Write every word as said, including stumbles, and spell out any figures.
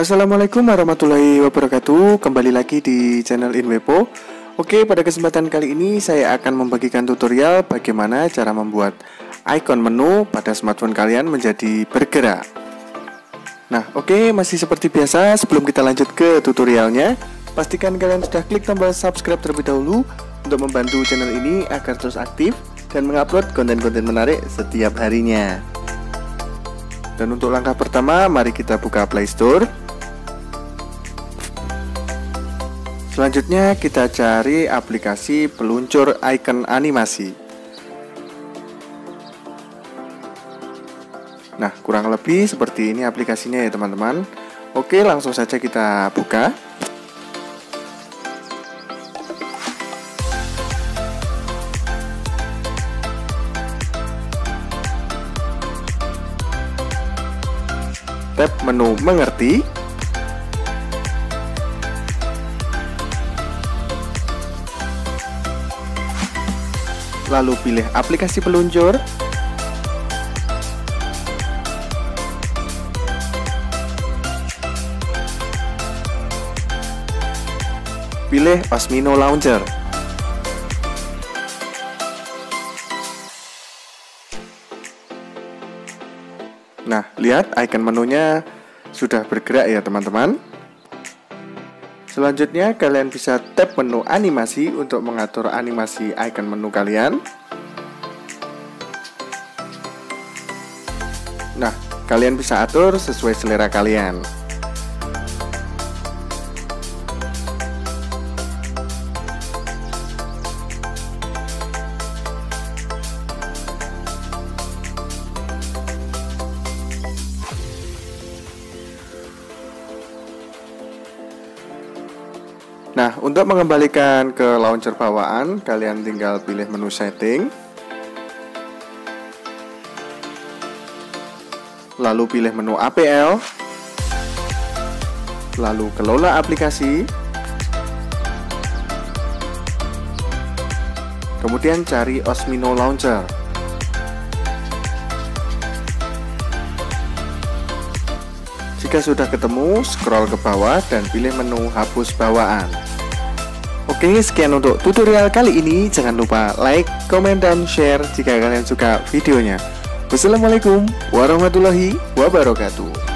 Assalamualaikum warahmatullahi wabarakatuh. Kembali lagi di channel Inwepo. Oke, pada kesempatan kali ini saya akan membagikan tutorial bagaimana cara membuat ikon menu pada smartphone kalian menjadi bergerak. Nah oke, masih seperti biasa, sebelum kita lanjut ke tutorialnya, pastikan kalian sudah klik tombol subscribe terlebih dahulu untuk membantu channel ini agar terus aktif dan mengupload konten-konten menarik setiap harinya. Dan untuk langkah pertama, mari kita buka Play Store. Selanjutnya kita cari aplikasi peluncur icon animasi. Nah, kurang lebih seperti ini aplikasinya ya teman-teman. Oke, langsung saja kita buka. Tab menu mengerti. Lalu pilih aplikasi peluncur. Pilih Osmino Launcher. Nah, lihat icon menunya sudah bergerak ya teman-teman. Selanjutnya kalian bisa tap menu animasi untuk mengatur animasi icon menu kalian. Nah, kalian bisa atur sesuai selera kalian. Nah, untuk mengembalikan ke launcher bawaan, kalian tinggal pilih menu setting, lalu pilih menu A P L, lalu kelola aplikasi, kemudian cari Osmino Launcher. Jika sudah ketemu, scroll ke bawah dan pilih menu hapus bawaan. Oke, sekian untuk tutorial kali ini. Jangan lupa like, komen, dan share jika kalian suka videonya. Wassalamualaikum warahmatullahi wabarakatuh.